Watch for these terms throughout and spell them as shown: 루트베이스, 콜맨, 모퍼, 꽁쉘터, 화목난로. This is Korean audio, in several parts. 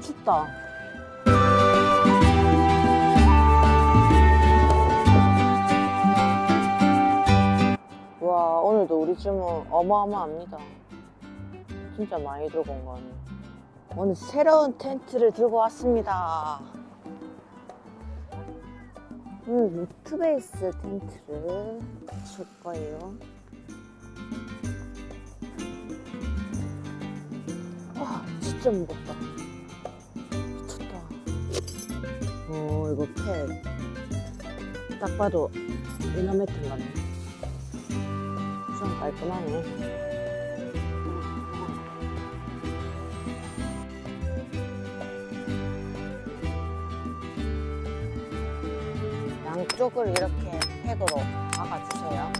춥다. 와, 오늘도 우리 주문 어마어마합니다. 진짜 많이 들고 온 거 아니에요? 오늘 새로운 텐트를 들고 왔습니다. 오늘 루트베이스 텐트를 줄 거예요. 와, 진짜 무겁다. 미쳤다. 이거 팩. 딱 봐도 이너메트 같네. 좀 깔끔하네. 이쪽을 이렇게 팩으로 박아주세요.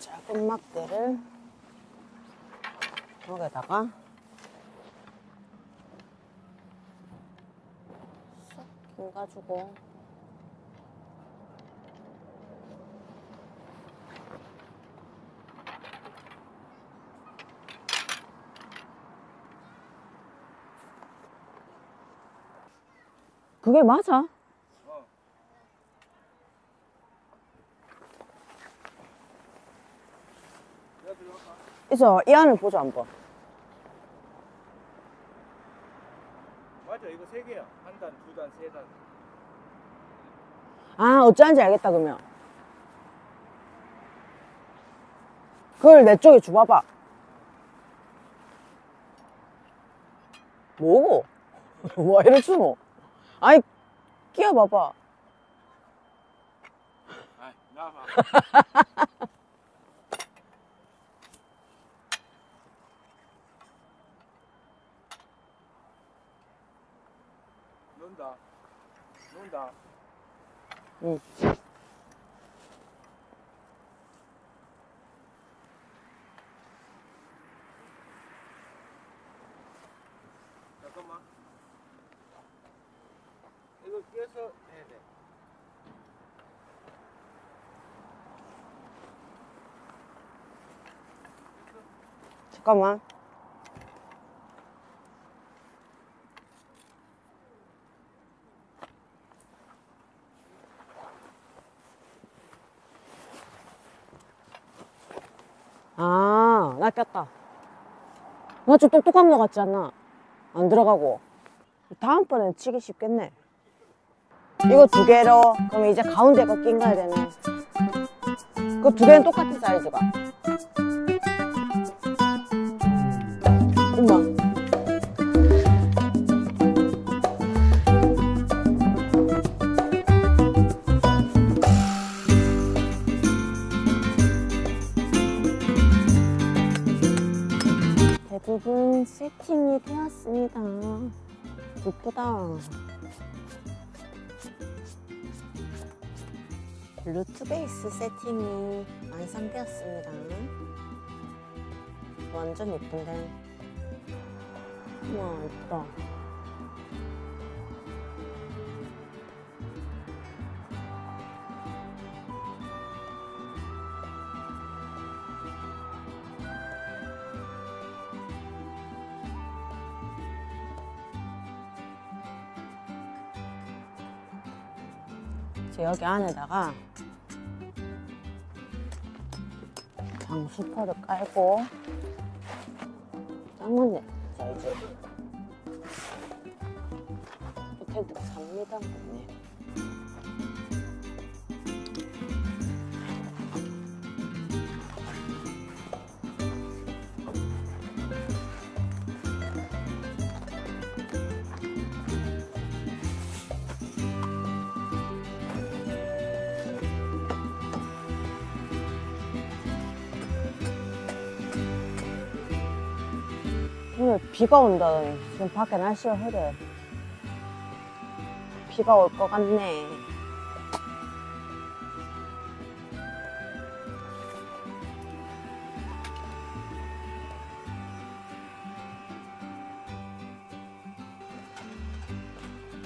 자, 끝막대를 여기다가 가지고 그게 맞아? 있어, 이 안을 보자 한번. 맞아, 이거 세 개야. 한 단, 두 단, 세 단. 아, 어쩌는지 알겠다, 그러면. 그걸 내 쪽에 줘봐봐. 뭐고? 와, 이럴 줄 뭐. 아니, 끼워봐봐. 아이, 나와봐. 논다. 논다. 응. 잠깐만. 이거 끼워서. 네네. 잠깐만. 아, 나 꼈다. 나 좀 똑똑한 거 같지 않나? 안 들어가고. 다음번엔 치기 쉽겠네. 이거 두 개로, 그럼 이제 가운데 거 낀가야 되네. 그 두 개는 똑같은 사이즈가. 엄마. 대부분 세팅이 되었습니다. 예쁘다. 루트베이스 세팅이 완성되었습니다. 완전 예쁜데. 우와, 예쁘다. 여기 안에다가 방수포를 깔고 짱맞네. 자, 이제 텐트가 3m 같네. 오늘 비가 온다더니 지금 밖에 날씨가 흐려. 비가 올 것 같네.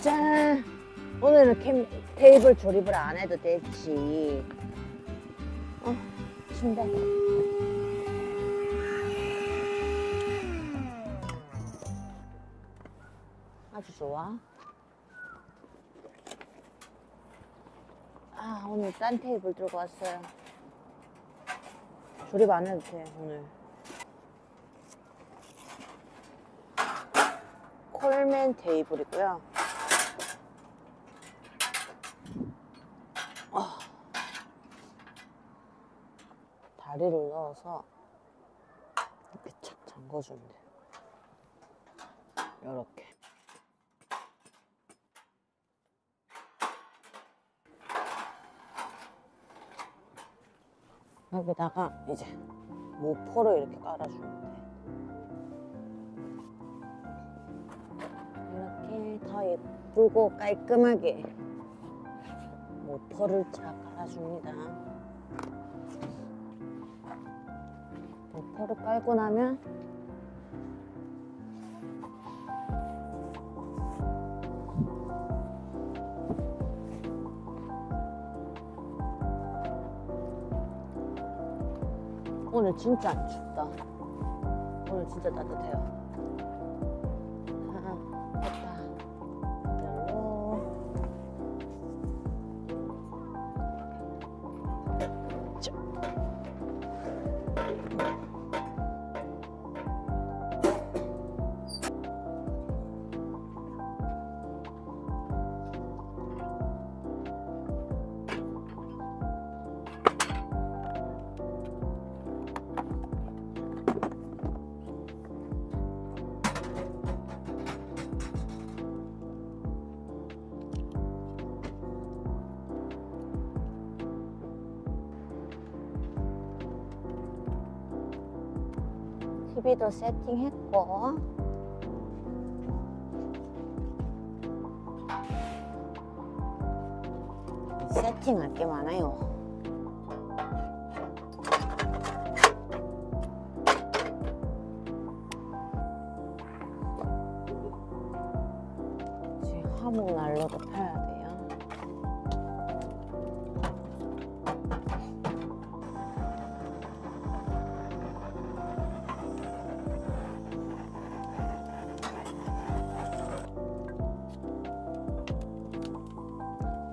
짠! 오늘은 테이블 조립을 안 해도 되지. 침대. 아주 좋아. 아, 오늘 딴 테이블 들고 왔어요. 조립 안 해도 돼, 오늘. 콜맨 테이블이고요. 다리를 넣어서 이렇게 착 잠궈주면 돼요. 이렇게. 여기다가 이제 모퍼를 이렇게 깔아주면 돼. 이렇게 더 예쁘고 깔끔하게 모퍼를 착 깔아줍니다. 모퍼를 깔고 나면 오늘 진짜 안 춥다. 오늘 진짜 따뜻해요. 아, 됐다. TV도 세팅했고, 세팅할 게 많아요. 이제 화목난로도 펴야 돼요.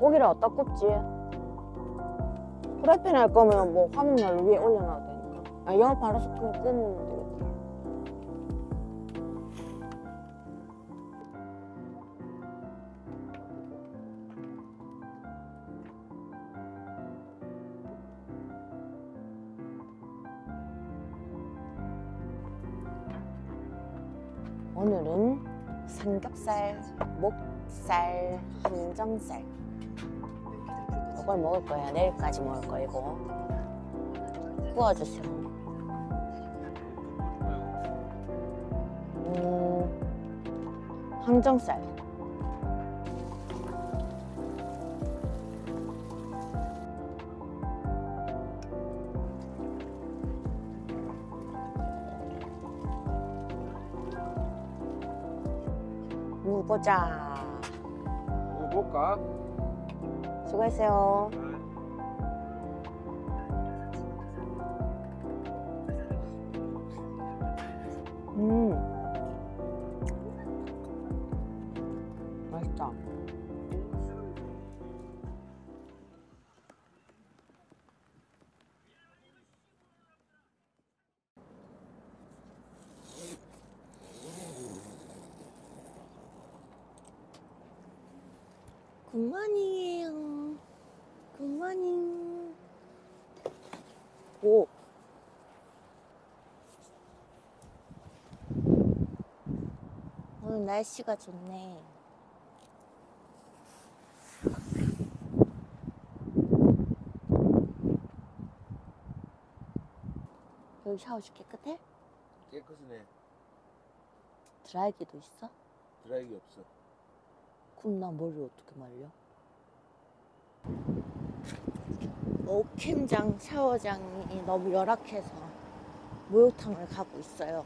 고기를 어디다 굽지? 프라이팬 할 거면 뭐 화목난로 위에 올려놔도 되니까. 아, 영 바로 굽으면 되겠다. 오늘은 삼겹살, 목살, 항정살 이걸 먹을 거예요. 내일까지 먹을 거 이거. 구워주세요. 항정살. 무보자. 무볼까? 수고했어요. 맛있다. 굿모닝. 굿모닝. 오. 오늘 날씨가 좋네. 여기 샤워실 깨끗해? 깨끗하네. 드라이기도 있어? 드라이기 없어. 그럼 나 머리 어떻게 말려? 목욕탕 샤워장이 너무 열악해서 목욕탕을 가고 있어요.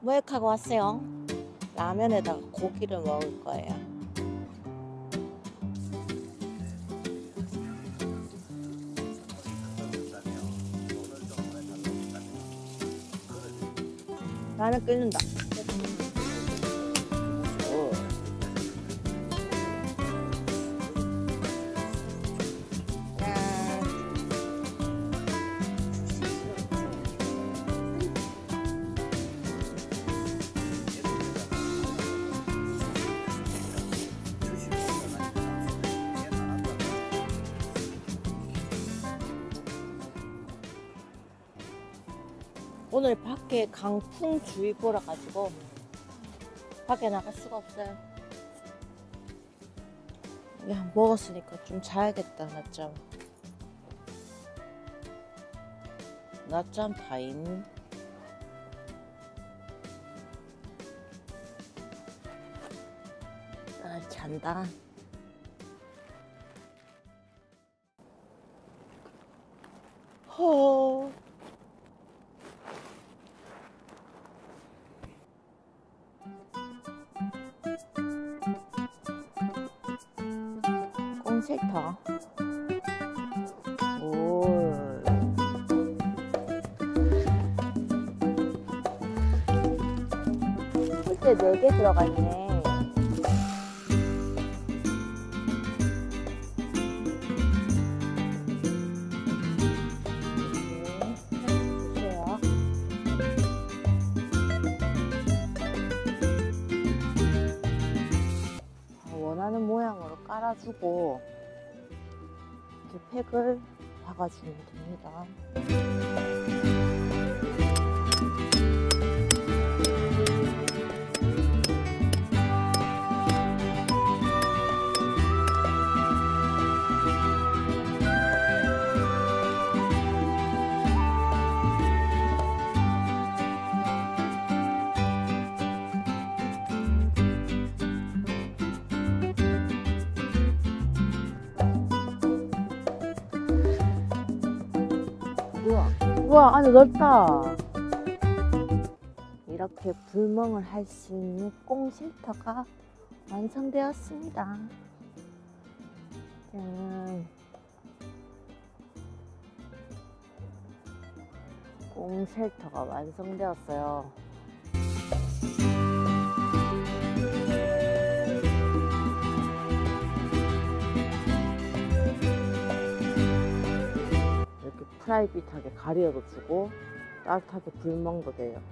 모욕하고 왔어요. 라면에다가 고기를 먹을 거예요. 라면 끓는다. 오늘 밖에 강풍주의보라 가지고 밖에 나갈 수가 없어요. 야, 먹었으니까 좀 자야겠다. 낮잠. 낮잠 타임. 아, 잔다. 허. 꽁쉘터. 오. 실제 4개 들어가 있네. 원하는 모양으로 깔아주고 이렇게 팩을 박아주면 됩니다. 우와, 안에 넓다. 이렇게 불멍을 할 수 있는 꽁쉘터가 완성되었습니다. 짠. 꽁쉘터가 완성되었어요. 프라이빗하게 가리어도 주고 따뜻하게 불멍도 돼요.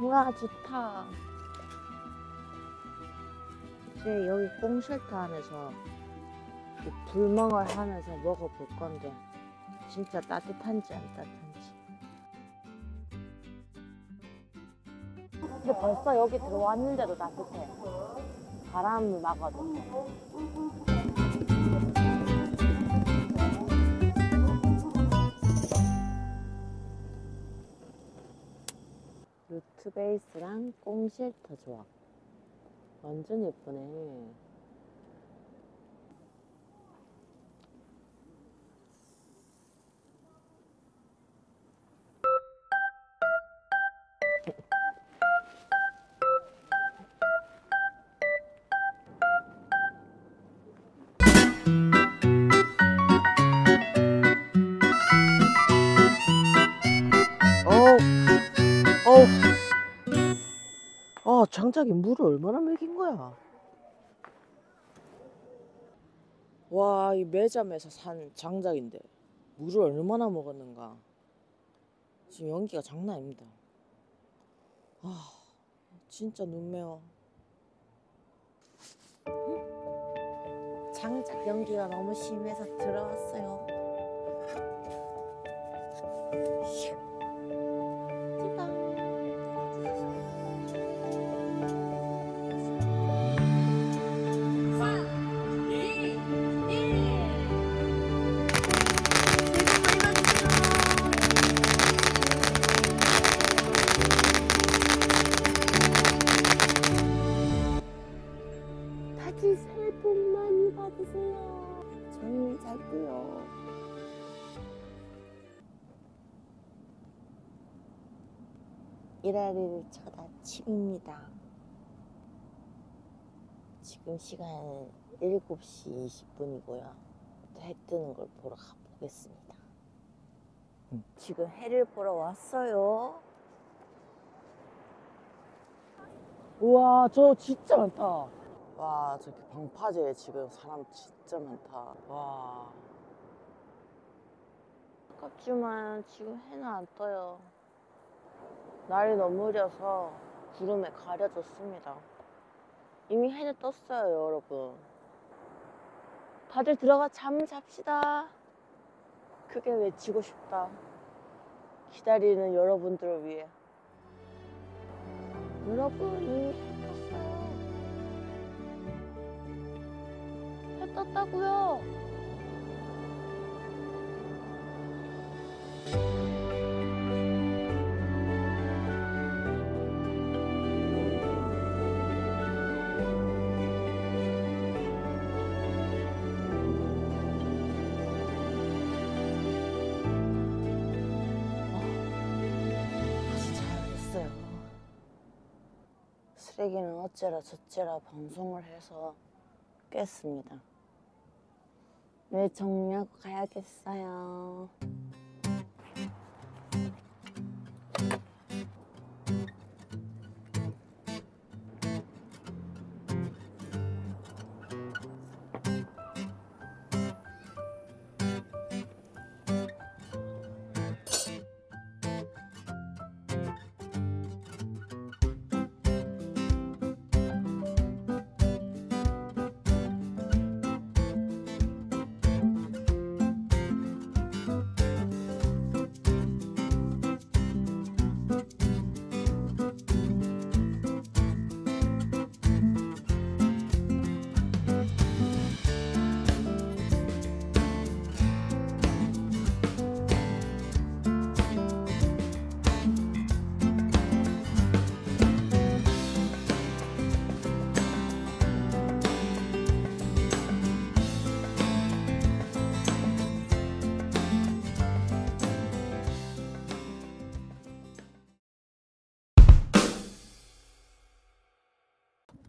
우와, 좋다. 이제 여기 꽁쉘터 안에서 불멍을 하면서 먹어볼 건데 진짜 따뜻한지 안 따뜻한지. 근데 벌써 여기 들어왔는데도 따뜻해. 바람 나거든. 루트베이스랑 꽁쉘터 조합 완전 예쁘네. 장작에 물을 얼마나 먹인 거야? 와, 이 매점에서 산 장작인데 물을 얼마나 먹었는가. 지금 연기가 장난 아닙니다. 아, 진짜 눈매워. 장작 연기가 너무 심해서 들어왔어요. 새해 복 많이 받으세요. 조용히 잘게요. 이라리를 쳐다 칩니다. 지금 시간 7시 20분이고요. 또 해 뜨는 걸 보러 가보겠습니다. 지금 해를 보러 왔어요. 우와, 저 진짜 많다. 와, 저기 방파제에 지금 사람 진짜 많다. 와. 아깝지만 지금 해는 안 떠요. 날이 너무 흐려서 구름에 가려졌습니다. 이미 해는 떴어요, 여러분. 다들 들어가 잠 잡시다. 크게 외치고 싶다. 기다리는 여러분들을 위해. 여러분, 이미 해 떴어요. 해 떴다고요. 쓰레기는 어째라 저째라 방송을 해서 깼습니다. 네, 정리하고 가야겠어요.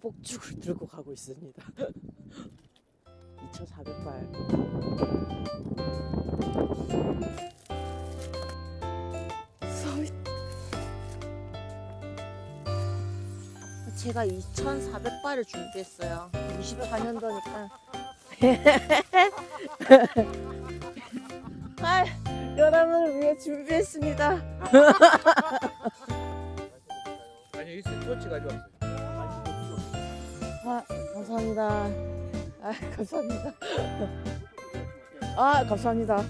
폭죽을 들고 가고 있습니다. 2400발. 제가 2400발을 준비했어요. 24년도니까. 아, 여러분을 위해 준비했습니다. 아니, 이슬 토치 가져왔어요. 아, 감사합니다. 아, 감사합니다. 아, 감사합니다. 감사합니다.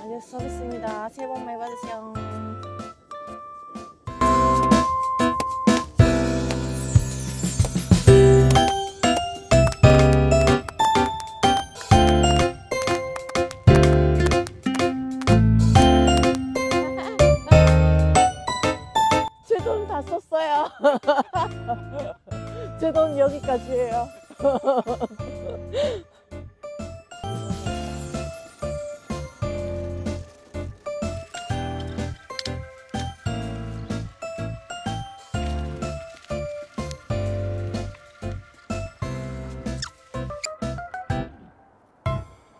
안녕, 수고하셨습니다. 새해 복 많이 받으세요. 여기까지예요.